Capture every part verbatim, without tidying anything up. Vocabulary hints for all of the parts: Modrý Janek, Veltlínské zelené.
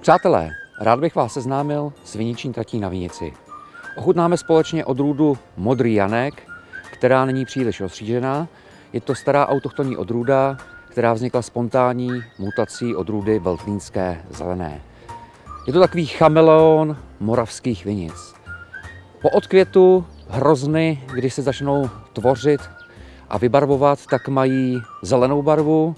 Přátelé, rád bych vás seznámil s viniční tratí na Vinici. Ochutnáme společně odrůdu Modrý Janek, která není příliš rozšířená. Je to stará autochtonní odrůda, která vznikla spontánní mutací odrůdy Veltlínské zelené. Je to takový chameleon moravských vinic. Po odkvětu hrozny, když se začnou tvořit a vybarvovat, tak mají zelenou barvu,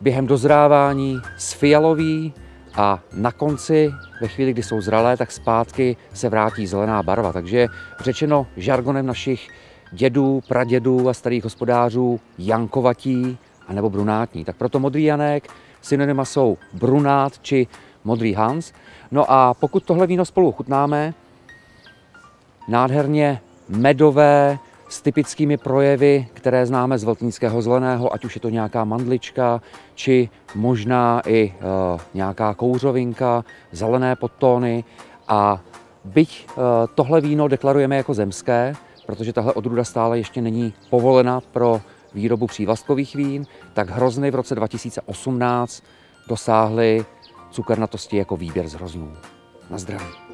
během dozrávání z fialový a na konci, ve chvíli, kdy jsou zralé, tak zpátky se vrátí zelená barva. Takže řečeno žargonem našich dědů, pradědů a starých hospodářů jankovatí a nebo brunátní. Tak proto Modrý Janek, synonyma jsou brunát či modrý Hans. No a pokud tohle víno spolu chutnáme, nádherně medové, s typickými projevy, které známe z Veltlínského zeleného, ať už je to nějaká mandlička, či možná i e, nějaká kouřovinka, zelené podtóny. A byť e, tohle víno deklarujeme jako zemské, protože tahle odrůda stále ještě není povolena pro výrobu přívlastkových vín, tak hrozny v roce dva tisíce osmnáct dosáhly cukernatosti jako výběr z hroznů. Na zdraví.